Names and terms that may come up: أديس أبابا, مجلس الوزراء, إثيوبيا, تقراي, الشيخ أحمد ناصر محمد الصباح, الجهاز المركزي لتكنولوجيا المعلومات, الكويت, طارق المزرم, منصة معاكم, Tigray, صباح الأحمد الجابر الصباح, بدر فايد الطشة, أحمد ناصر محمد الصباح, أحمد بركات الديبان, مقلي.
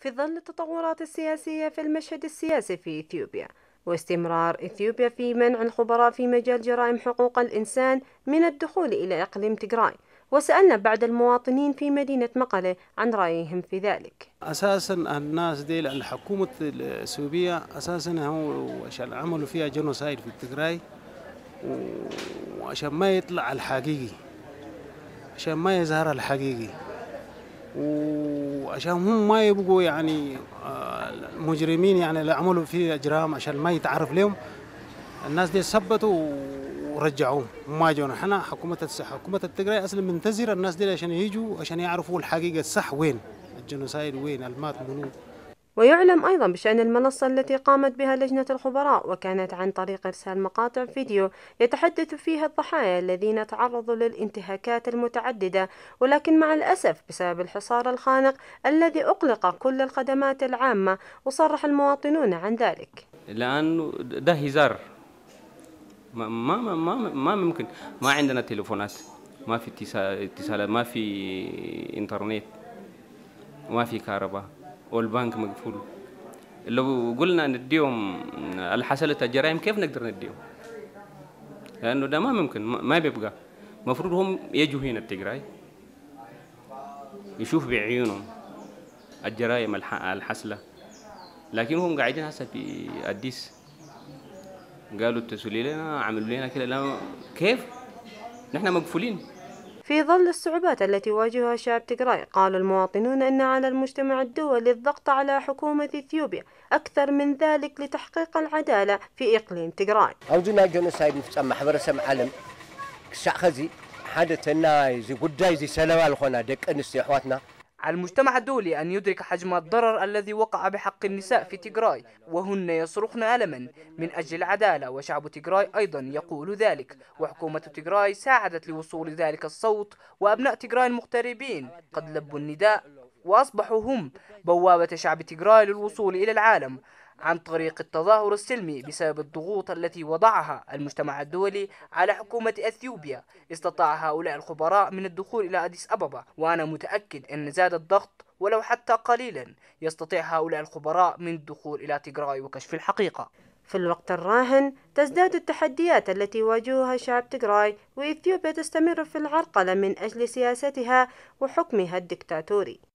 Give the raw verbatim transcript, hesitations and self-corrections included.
في ظل التطورات السياسية في المشهد السياسي في إثيوبيا، واستمرار إثيوبيا في منع الخبراء في مجال جرائم حقوق الإنسان من الدخول إلى إقليم تيغراي. وسألنا بعض المواطنين في مدينة مقلة عن رأيهم في ذلك. أساساً الناس دي الحكومة السورية أساساً هو عشان عملوا فيها جنوسايد في تيغراي، وعشان ما يطلع الحقيقي، عشان ما يظهر الحقيقي، وعشان هم ما يبقوا يعني المجرمين يعني اللي عملوا فيه أجرام عشان ما يتعرف لهم. الناس دي ثبتوا ورجعوهم وما جونا. احنا حكومة حكومة التجري اصلا منتظر الناس دي عشان يجوا عشان يعرفوا الحقيقة الصح، وين الجنوسايد، وين المات منو. ويعلم أيضا بشأن المنصة التي قامت بها لجنة الخبراء، وكانت عن طريق إرسال مقاطع فيديو يتحدث فيها الضحايا الذين تعرضوا للانتهاكات المتعددة، ولكن مع الأسف بسبب الحصار الخانق الذي أغلق كل الخدمات العامة. وصرح المواطنون عن ذلك. لأنه ده هزار، ما ما ما ما ممكن، ما عندنا تليفونات، ما في اتصالات، ما في إنترنت، ما في كهرباء، والبنك مقفول. لو قلنا نديهم الحصلة الجرائم كيف نقدر نديهم؟ لأنه ده ما ممكن، ما بيبقى. المفروض هم يجوا هنا التجراي يشوف بعيونهم الجرائم الحصلة، لكن هم قاعدين هسه في أديس. قالوا اتصلوا لنا، عملوا لنا كده، كيف؟ نحن مقفولين. في ظل الصعوبات التي واجهها شعب تيغراي، قال المواطنون أن على المجتمع الدولي الضغط على حكومة إثيوبيا أكثر من ذلك لتحقيق العدالة في إقليم تيغراي. أوزنا جنسايد مفتسم حبرسم علم كسع خزي حدث النايز قداي زي سلوال خنادق أنسي أحواتنا. على المجتمع الدولي أن يدرك حجم الضرر الذي وقع بحق النساء في تيغراي، وهن يصرخن ألما من أجل العدالة، وشعب تيغراي أيضا يقول ذلك، وحكومة تيغراي ساعدت لوصول ذلك الصوت، وأبناء تيغراي المغتربين قد لبوا النداء وأصبحوا هم بوابة شعب تيغراي للوصول إلى العالم عن طريق التظاهر السلمي. بسبب الضغوط التي وضعها المجتمع الدولي على حكومة إثيوبيا، استطاع هؤلاء الخبراء من الدخول إلى أديس أبابا، وأنا متأكد أن زاد الضغط ولو حتى قليلا يستطيع هؤلاء الخبراء من الدخول إلى تيغراي وكشف الحقيقة. في الوقت الراهن تزداد التحديات التي يواجهها شعب تيغراي، وإثيوبيا تستمر في العرقلة من أجل سياستها وحكمها الدكتاتوري.